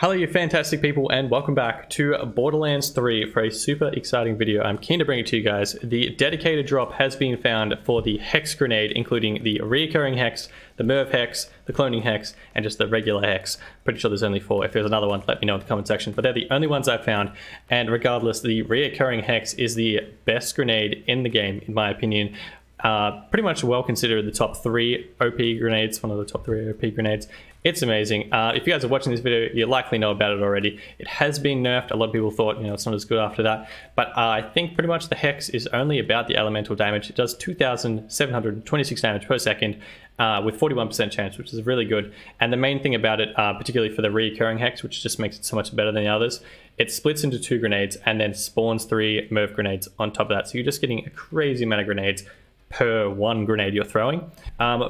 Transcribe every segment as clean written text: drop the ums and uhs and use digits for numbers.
Hello you fantastic people, and welcome back to Borderlands 3 for a super exciting video. I'm keen to bring it to you guys. The dedicated drop has been found for the hex grenade, including the recurring hex, the Mirv hex, the cloning hex, and just the regular hex. Pretty sure there's only four. If there's another one, let me know in the comment section, but they're the only ones I've found. And regardless, the recurring hex is the best grenade in the game, in my opinion. Pretty much well considered the top three OP grenades, one of the top three OP grenades. It's amazing. If you guys are watching this video, you likely know about it already. It has been nerfed. A lot of people thought, you know, it's not as good after that. But I think pretty much the hex is only about the elemental damage. It does 2,726 damage per second with 41% chance, which is really good. And the main thing about it, particularly for the recurring hex, which just makes it so much better than the others, it splits into two grenades and then spawns three Mirv grenades on top of that. So you're just getting a crazy amount of grenades per one grenade you're throwing.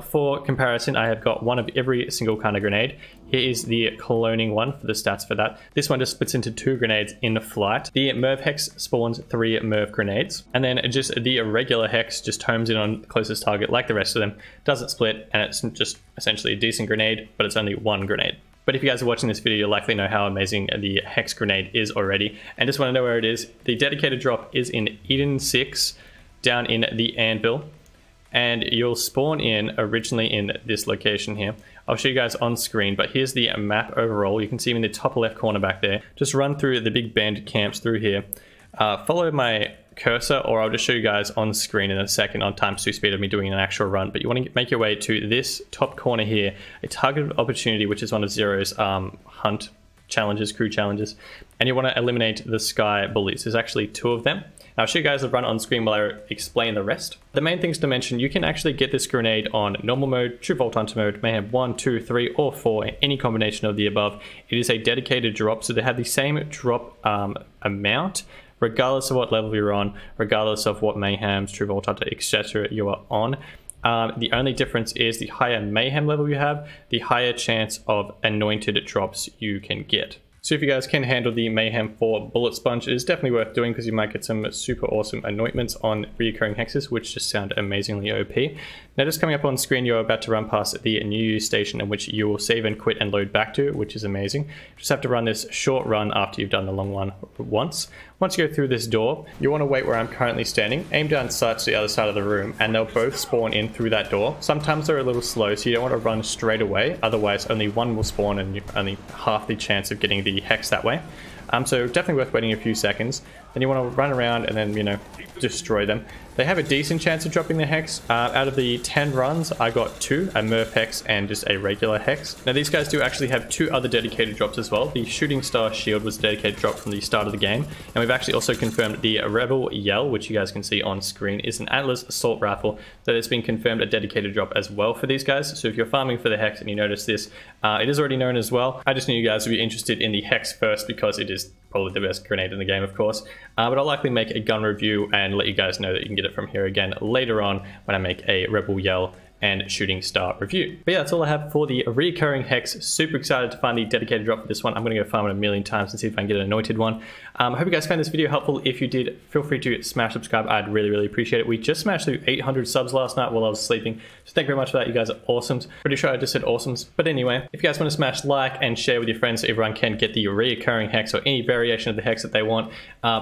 For comparison, I have got one of every single kind of grenade. Here is the cloning one for the stats for that. This one just splits into two grenades in flight. The Mirv hex spawns three Mirv grenades, and then just the regular hex just homes in on the closest target like the rest of them, doesn't split, and it's just essentially a decent grenade, but it's only one grenade. But if you guys are watching this video, you'll likely know how amazing the hex grenade is already, and just want to know where it is. The dedicated drop is in Eden 6. Down in the anvil, and you'll spawn in originally in this location here. I'll show you guys on screen, but here's the map overall. You can see me in the top left corner back there. Just run through the big bandit camps through here. Follow my cursor, or I'll just show you guys on screen in a second on times 2 speed of me doing an actual run. But you want to make your way to this top corner here, a targeted opportunity, which is one of Zero's hunt challenges, crew challenges, and you want to eliminate the sky bullies. There's actually two of them. I'll show you guys the run on screen while I explain the rest. The main things to mention, you can actually get this grenade on normal mode, True Vault Hunter mode, Mayhem 1, 2, 3, or 4, any combination of the above. It is a dedicated drop, so they have the same drop amount, regardless of what level you're on, regardless of what Mayhems, True Vault Hunter, etc. you are on. The only difference is the higher Mayhem level you have, the higher chance of anointed drops you can get. So if you guys can handle the Mayhem 4 bullet sponge, it is definitely worth doing, because you might get some super awesome anointments on recurring hexes, which just sound amazingly OP. Now just coming up on screen, you're about to run past the new station in which you will save and quit and load back to, which is amazing. Just have to run this short run after you've done the long one once. Once you go through this door, you want to wait where I'm currently standing, aim down sights to the other side of the room, and they'll both spawn in through that door. Sometimes they're a little slow, so you don't want to run straight away, otherwise only one will spawn and you're only half the chance of getting the hex that way. So definitely worth waiting a few seconds. Then you want to run around and then, you know, destroy them. They have a decent chance of dropping the hex. Out of the 10 runs, I got 2, a Mirv hex and just a regular hex. Now these guys do actually have 2 other dedicated drops as well. The Shooting Star Shield was a dedicated drop from the start of the game. And we've actually also confirmed the Rebel Yell, which you guys can see on screen, is an Atlas Assault rifle that has been confirmed a dedicated drop as well for these guys. So if you're farming for the hex and you notice this, it is already known as well. I just knew you guys would be interested in the hex first because it is probably the best grenade in the game, of course. But I'll likely make a gun review and let you guys know that you can get it from here again later on when I make a Rebel Yell and Shooting Star review. But yeah, that's all I have for the recurring hex. Super excited to find the dedicated drop for this one. I'm gonna go farm it a million times and see if I can get an anointed one. I hope you guys found this video helpful. If you did, feel free to smash subscribe. I'd really appreciate it. We just smashed through 800 subs last night while I was sleeping, so thank you very much for that. You guys are awesomes. Pretty sure I just said awesomes, but anyway, if you guys want to smash like and share with your friends so everyone can get the recurring hex or any variation of the hex that they want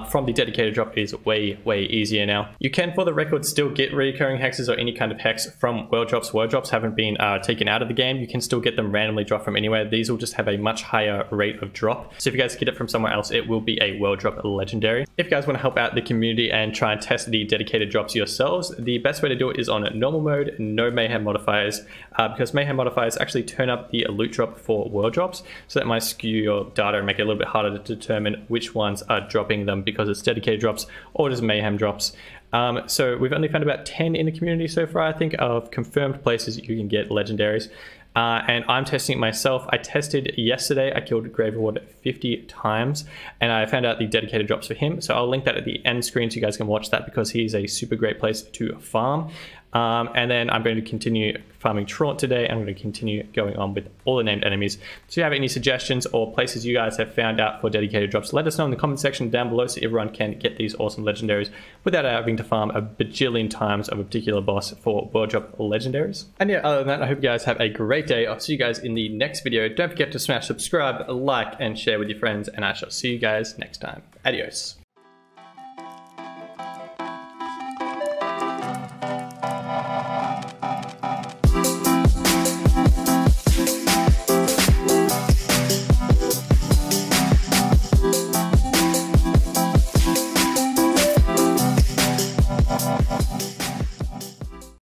from the dedicated drop, is way easier now. You can, for the record, still get recurring hexes or any kind of hex from world drops. Word drops haven't been taken out of the game. You can still get them randomly dropped from anywhere. These will just have a much higher rate of drop. So if you guys get it from somewhere else, it will be a world drop legendary. If you guys want to help out the community and try and test the dedicated drops yourselves, the best way to do it is on normal mode, no Mayhem modifiers, because Mayhem modifiers actually turn up the loot drop for world drops. So that might skew your data and make it a little bit harder to determine which ones are dropping them because it's dedicated drops or just Mayhem drops. So we've only found about 10 in the community so far, I think, of confirmed places you can get legendaries. And I'm testing it myself. I tested yesterday. I killed Grave Ward 50 times, and I found out the dedicated drops for him. So I'll link that at the end screen so you guys can watch that, because he's a super great place to farm. And then I'm going to continue farming Traunt today. I'm going to continue going on with all the named enemies. If you have any suggestions or places you guys have found out for dedicated drops, let us know in the comment section down below so everyone can get these awesome legendaries without having to farm a bajillion times of a particular boss for world drop legendaries. And yeah, other than that, I hope you guys have a great day. I'll see you guys in the next video. Don't forget to smash subscribe, like, and share with your friends, and I shall see you guys next time. Adios.